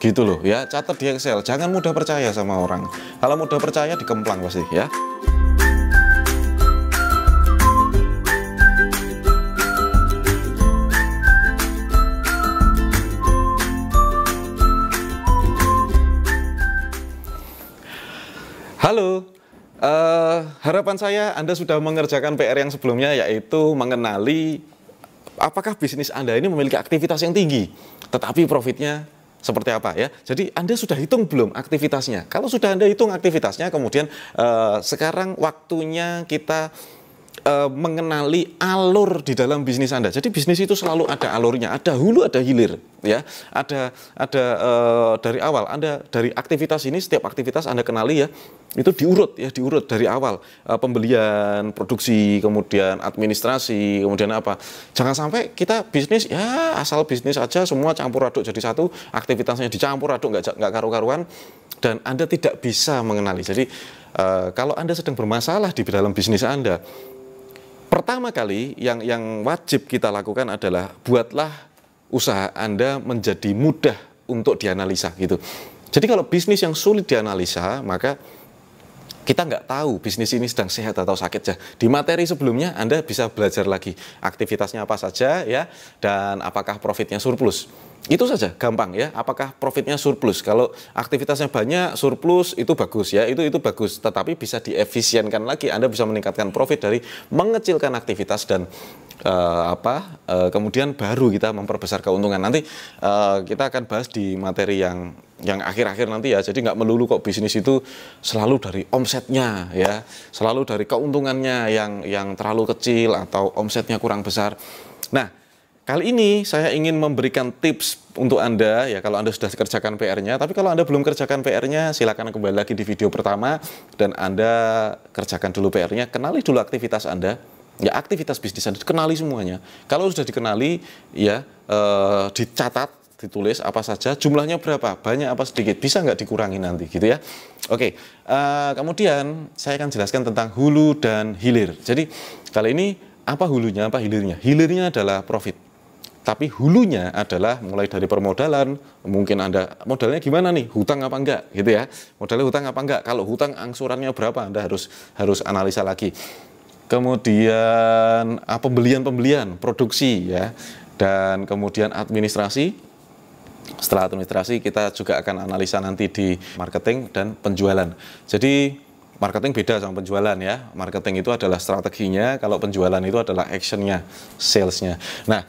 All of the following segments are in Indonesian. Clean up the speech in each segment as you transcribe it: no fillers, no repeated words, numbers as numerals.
Gitu loh ya, catat di Excel, jangan mudah percaya sama orang. Kalau mudah percaya dikemplang pasti ya. Halo, harapan saya Anda sudah mengerjakan PR yang sebelumnya, yaitu mengenali apakah bisnis Anda ini memiliki aktivitas yang tinggi, tetapi profitnya seperti apa ya. Jadi Anda sudah hitung belum aktivitasnya? Kalau sudah Anda hitung aktivitasnya, kemudian sekarang waktunya kita mengenali alur di dalam bisnis Anda. Jadi bisnis itu selalu ada alurnya, ada hulu, ada hilir ya. Ada dari awal Anda, dari aktivitas ini, setiap aktivitas Anda kenali ya. Itu diurut ya, diurut dari awal, pembelian, produksi, kemudian administrasi, kemudian apa. Jangan sampai kita bisnis ya asal bisnis aja, semua campur aduk jadi satu, aktivitasnya dicampur aduk, nggak karu-karuan, dan Anda tidak bisa mengenali. Jadi kalau Anda sedang bermasalah di dalam bisnis Anda, pertama kali yang wajib kita lakukan adalah buatlah usaha Anda menjadi mudah untuk dianalisa gitu. Jadi kalau bisnis yang sulit dianalisa, maka kita nggak tahu bisnis ini sedang sehat atau sakit ya. Di materi sebelumnya Anda bisa belajar lagi aktivitasnya apa saja ya, dan apakah profitnya surplus. Itu saja, gampang ya. Apakah profitnya surplus? Kalau aktivitasnya banyak, surplus itu bagus ya. Itu bagus, tetapi bisa diefisienkan lagi. Anda bisa meningkatkan profit dari mengecilkan aktivitas dan kemudian baru kita memperbesar keuntungan. Nanti kita akan bahas di materi yang akhir-akhir nanti ya. Jadi nggak melulu kok bisnis itu selalu dari omsetnya ya, selalu dari keuntungannya yang terlalu kecil atau omsetnya kurang besar. Nah, kali ini saya ingin memberikan tips untuk Anda ya, kalau Anda sudah kerjakan PR-nya. Tapi kalau Anda belum kerjakan PR-nya, silakan kembali lagi di video pertama dan Anda kerjakan dulu PR-nya. Kenali dulu aktivitas Anda, ya, aktivitas bisnis Anda, kenali semuanya. Kalau sudah dikenali ya, dicatat, ditulis apa saja, jumlahnya berapa, banyak apa sedikit, bisa nggak dikurangi nanti gitu ya. Oke, kemudian saya akan jelaskan tentang hulu dan hilir. Jadi kali ini apa hulunya, apa hilirnya? Hilirnya adalah profit. Tapi hulunya adalah mulai dari permodalan. Mungkin Anda modalnya gimana nih, hutang apa enggak gitu ya, modalnya hutang apa enggak, kalau hutang angsurannya berapa, Anda harus analisa lagi. Kemudian pembelian, produksi ya, dan kemudian administrasi. Setelah administrasi kita juga akan analisa nanti di marketing dan penjualan. Jadi marketing beda sama penjualan ya. Marketing itu adalah strateginya, kalau penjualan itu adalah actionnya, salesnya. Nah,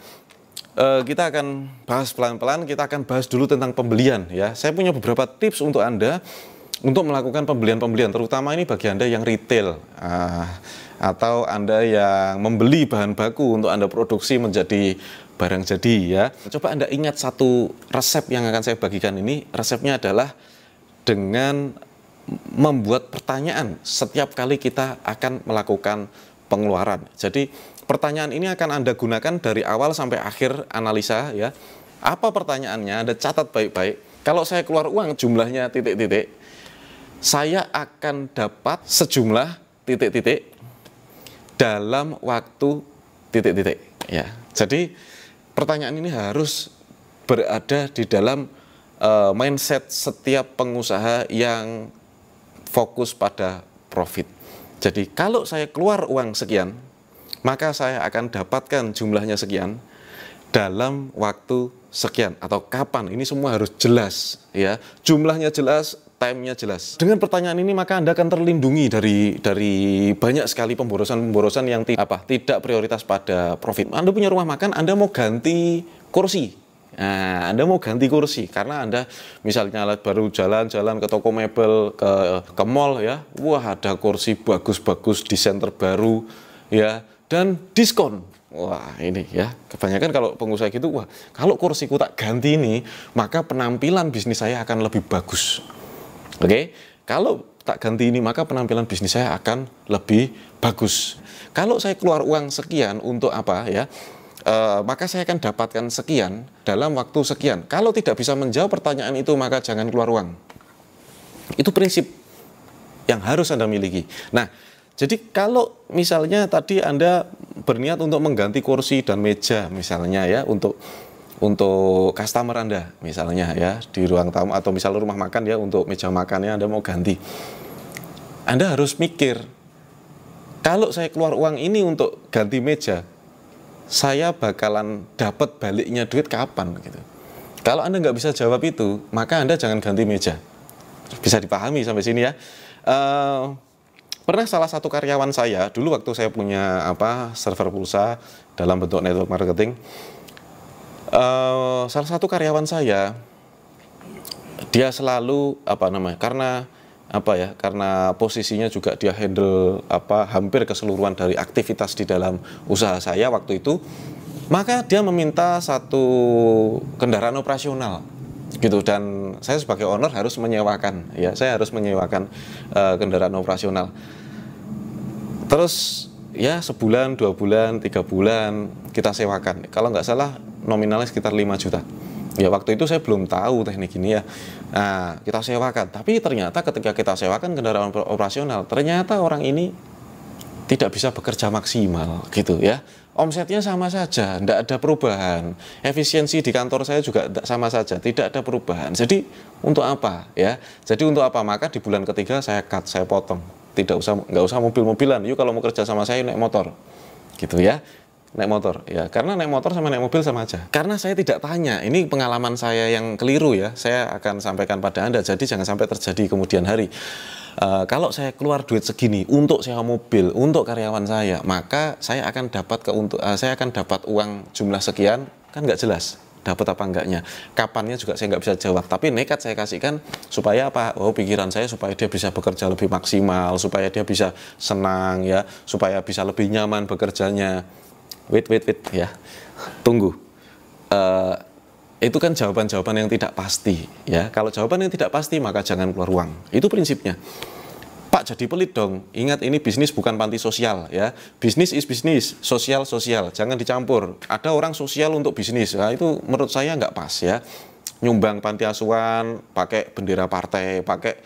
kita akan bahas pelan-pelan. Kita akan bahas dulu tentang pembelian ya. Saya punya beberapa tips untuk Anda untuk melakukan pembelian-pembelian, terutama ini bagi Anda yang retail atau Anda yang membeli bahan baku untuk Anda produksi menjadi barang jadi ya. Coba Anda ingat satu resep yang akan saya bagikan ini. Resepnya adalah dengan membuat pertanyaan setiap kali kita akan melakukan pengeluaran. Jadi pertanyaan ini akan Anda gunakan dari awal sampai akhir analisa ya. Apa pertanyaannya, Anda catat baik-baik. Kalau saya keluar uang jumlahnya titik-titik, saya akan dapat sejumlah titik-titik dalam waktu titik-titik ya. Jadi pertanyaan ini harus berada di dalam mindset setiap pengusaha yang fokus pada profit. Jadi kalau saya keluar uang sekian, maka saya akan dapatkan jumlahnya sekian dalam waktu sekian atau kapan. Ini semua harus jelas ya, jumlahnya jelas, timenya jelas. Dengan pertanyaan ini maka Anda akan terlindungi dari banyak sekali pemborosan-pemborosan yang tidak prioritas pada profit. Anda punya rumah makan, Anda mau ganti kursi. Nah, Anda mau ganti kursi karena Anda misalnya baru jalan-jalan ke toko mebel, ke mall ya. Wah, ada kursi bagus-bagus, desain terbaru ya, dan diskon. Wah, ini ya, kebanyakan kalau pengusaha gitu, wah, kalau kursiku tak ganti ini, maka penampilan bisnis saya akan lebih bagus. Oke, kalau tak ganti ini, maka penampilan bisnis saya akan lebih bagus. Kalau saya keluar uang sekian untuk apa ya, maka saya akan dapatkan sekian dalam waktu sekian. Kalau tidak bisa menjawab pertanyaan itu, maka jangan keluar uang. Itu prinsip yang harus Anda miliki. Nah, jadi kalau misalnya tadi Anda berniat untuk mengganti kursi dan meja misalnya ya, untuk untuk customer Anda misalnya ya di ruang tamu atau misalnya rumah makan ya, untuk meja makannya Anda mau ganti, Anda harus mikir, kalau saya keluar uang ini untuk ganti meja, saya bakalan dapat baliknya duit kapan gitu. Kalau Anda nggak bisa jawab itu, maka Anda jangan ganti meja. Bisa dipahami sampai sini ya. Pernah salah satu karyawan saya dulu waktu saya punya server pulsa dalam bentuk network marketing, salah satu karyawan saya, dia selalu karena posisinya juga dia handle hampir keseluruhan dari aktivitas di dalam usaha saya waktu itu, maka dia meminta satu kendaraan operasional gitu, dan saya sebagai owner harus menyewakan ya, saya harus menyewakan kendaraan operasional. Terus ya sebulan, 2 bulan, 3 bulan kita sewakan, kalau nggak salah nominalnya sekitar 5 juta ya, waktu itu saya belum tahu teknik ini ya. Nah, kita sewakan, tapi ternyata ketika kita sewakan kendaraan operasional, ternyata orang ini tidak bisa bekerja maksimal gitu ya. Omsetnya sama saja, tidak ada perubahan. Efisiensi di kantor saya juga sama saja, tidak ada perubahan. Jadi untuk apa ya? Jadi untuk apa? Maka di bulan ketiga saya cut, saya potong. Nggak usah mobil-mobilan. Yuk kalau mau kerja sama saya naik motor, gitu ya. Naik motor ya, karena naik motor sama naik mobil sama aja. Karena saya tidak tanya, ini pengalaman saya yang keliru ya. Saya akan sampaikan pada Anda. Jadi jangan sampai terjadi kemudian hari. Kalau saya keluar duit segini untuk sewa mobil untuk karyawan saya, maka saya akan dapat uang jumlah sekian, kan nggak jelas dapat apa enggaknya, kapannya juga saya nggak bisa jawab, tapi nekat saya kasihkan supaya apa? Oh, pikiran saya supaya dia bisa bekerja lebih maksimal, supaya dia bisa senang ya, supaya bisa lebih nyaman bekerjanya. Wait ya, tunggu. Itu kan jawaban-jawaban yang tidak pasti ya. Kalau jawaban yang tidak pasti maka jangan keluar uang. Itu prinsipnya. Pak, jadi pelit dong. Ingat, ini bisnis bukan panti sosial ya. Bisnis is bisnis, sosial. Jangan dicampur. Ada orang sosial untuk bisnis. Nah, itu menurut saya nggak pas ya. Nyumbang panti asuhan, pakai bendera partai, pakai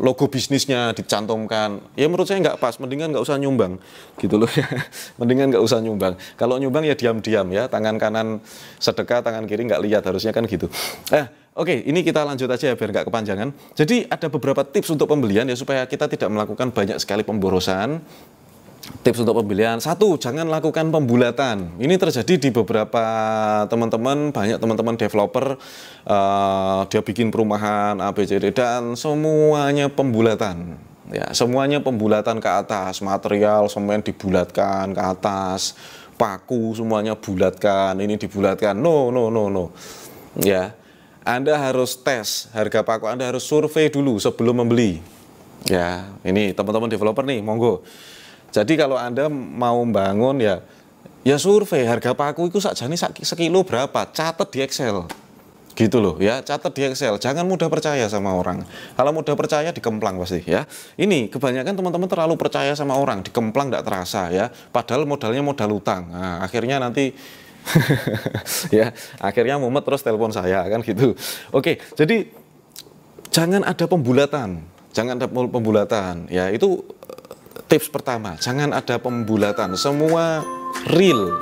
logo bisnisnya dicantumkan, ya menurut saya nggak pas. Mendingan nggak usah nyumbang gitu loh ya. Mendingan nggak usah nyumbang. Kalau nyumbang ya diam-diam ya, tangan kanan sedekah, tangan kiri nggak lihat, harusnya kan gitu. Oke, ini kita lanjut aja ya biar nggak kepanjangan. Jadi ada beberapa tips untuk pembelian ya, supaya kita tidak melakukan banyak sekali pemborosan. Tips untuk pembelian, 1, jangan lakukan pembulatan. Ini terjadi di beberapa teman-teman, banyak teman-teman developer, dia bikin perumahan ABCD dan semuanya pembulatan. Ya, semuanya pembulatan ke atas, material semen dibulatkan ke atas, paku semuanya bulatkan, ini dibulatkan. No. Ya, Anda harus tes harga paku, Anda harus survei dulu sebelum membeli. Ya, ini teman-teman developer nih, monggo. Jadi kalau Anda mau bangun ya, survei harga paku itu sakjane sekilo berapa, catat di Excel. Gitu loh ya, catat di Excel. Jangan mudah percaya sama orang. Kalau mudah percaya dikemplang pasti ya. Ini kebanyakan teman-teman terlalu percaya sama orang, dikemplang nggak terasa ya. Padahal modalnya modal utang. Nah, akhirnya nanti ya, akhirnya mumet terus telepon saya kan gitu. Oke, jadi jangan ada pembulatan. Jangan ada pembulatan ya, itu tips pertama, jangan ada pembulatan, semua real.